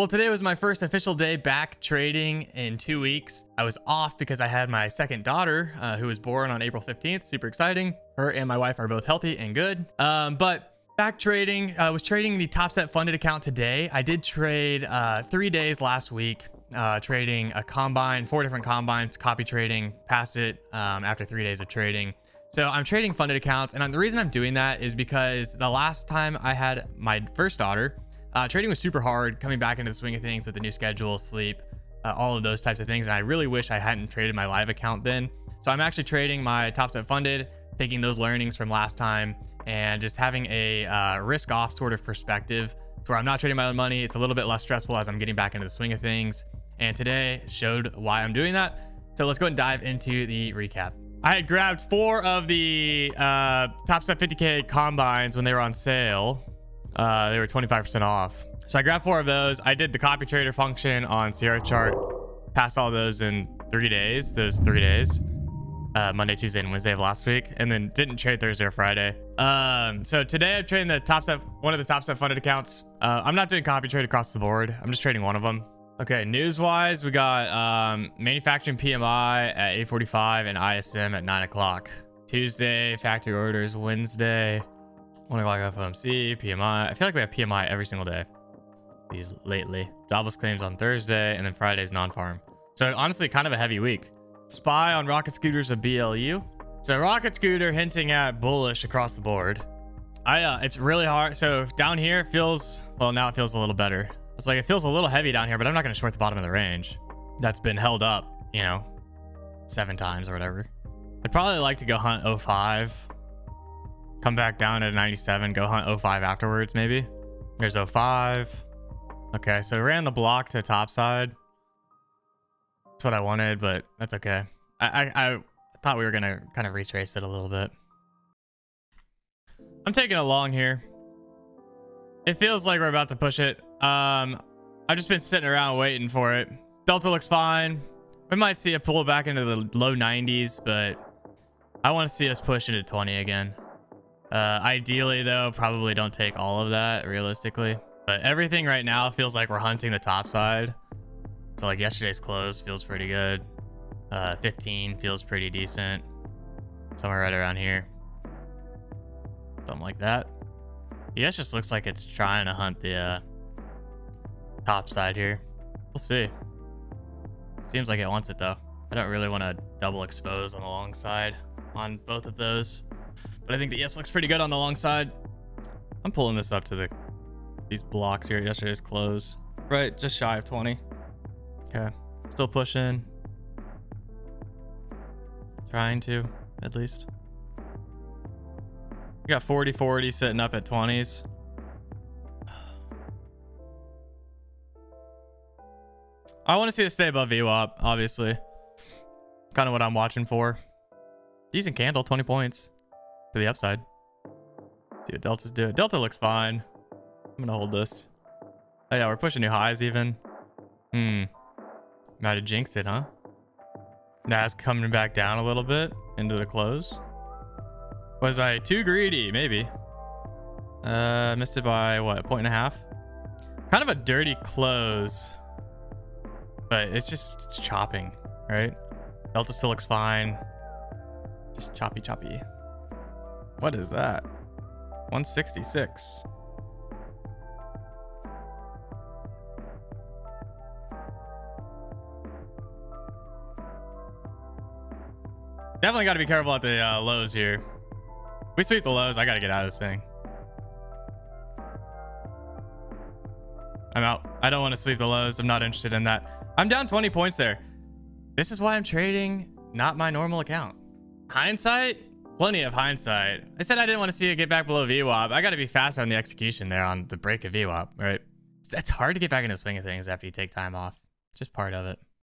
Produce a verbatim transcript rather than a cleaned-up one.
Well, today was my first official day back trading in two weeks. I was off because I had my second daughter uh, who was born on April fifteenth. Super exciting. Her and my wife are both healthy and good. Um, but back trading, I uh, was trading the Topstep funded account today. I did trade uh, three days last week, uh, trading a combine, four different combines, copy trading, pass it um, after three days of trading. So I'm trading funded accounts. And the reason I'm doing that is because the last time I had my first daughter, Uh, trading was super hard, coming back into the swing of things with the new schedule, sleep, uh, all of those types of things. And I really wish I hadn't traded my live account then. So I'm actually trading my Topstep funded, taking those learnings from last time and just having a uh, risk off sort of perspective where I'm not trading my own money. It's a little bit less stressful as I'm getting back into the swing of things. And today showed why I'm doing that. So let's go and dive into the recap. I had grabbed four of the uh, Topstep fifty K combines when they were on sale. Uh, they were twenty-five percent off. So I grabbed four of those. I did the copy trader function on Sierra Chart, passed all those in three days, those three days, uh, Monday, Tuesday, and Wednesday of last week, and then didn't trade Thursday or Friday. Um, so today I'm trading the Topstep, one of the Topstep funded accounts. Uh, I'm not doing copy trade across the board. I'm just trading one of them. Okay. News wise, we got, um, manufacturing P M I at eight forty-five and I S M at nine o'clock. Tuesday, factory orders, Wednesday. one o'clock F O M C, P M I. I feel like we have P M I every single day these lately. Jobless claims on Thursday, and then Friday's non-farm. So honestly, kind of a heavy week. Spy on rocket scooters of B L U. So rocket scooter hinting at bullish across the board. I uh, it's really hard. So down here feels, well, now it feels a little better. It's like it feels a little heavy down here, but I'm not going to short the bottom of the range. That's been held up, you know, seven times or whatever. I'd probably like to go hunt oh five. Come back down at ninety-seven, go hunt oh five afterwards, maybe. There's oh five. Okay, so ran the block to top side. That's what I wanted, but that's okay. I, I, I thought we were going to kind of retrace it a little bit. I'm taking a long here. It feels like we're about to push it. Um, I've just been sitting around waiting for it. Delta looks fine. We might see a pull back into the low nineties, but I want to see us push into twenty again. Uh, ideally though, probably don't take all of that realistically, but everything right now feels like we're hunting the top side. So like yesterday's close feels pretty good. Uh, fifteen feels pretty decent. Somewhere right around here. Something like that. E S just looks like it's trying to hunt the, uh, top side here. We'll see. Seems like it wants it though. I don't really want to double expose on the long side on both of those. But I think the E S looks pretty good on the long side. I'm pulling this up to the these blocks here. Yesterday's close, right? Just shy of twenty. Okay, still pushing. Trying to, at least. We got forty forty sitting up at twenties. I want to see this stay above V WAP, obviously. Kind of what I'm watching for. Decent candle, twenty points. To the upside. Dude, Delta's do it. Delta looks fine. I'm going to hold this. Oh yeah, we're pushing new highs even. Hmm. Might have jinxed it, huh? Nah, it's coming back down a little bit into the close. Was I too greedy? Maybe. Uh, missed it by what? A point and a half? Kind of a dirty close. But it's just it's chopping, right? Delta still looks fine. Just choppy, choppy. What is that? one sixty-six. Definitely got to be careful at the uh, lows here. We sweep the lows. I got to get out of this thing. I'm out. I don't want to sweep the lows. I'm not interested in that. I'm down twenty points there. This is why I'm trading not my normal account. Hindsight? Plenty of hindsight. I said I didn't want to see it get back below V WAP. I got to be faster on the execution there on the break of V WAP, right? It's hard to get back into the swing of things after you take time off. Just part of it.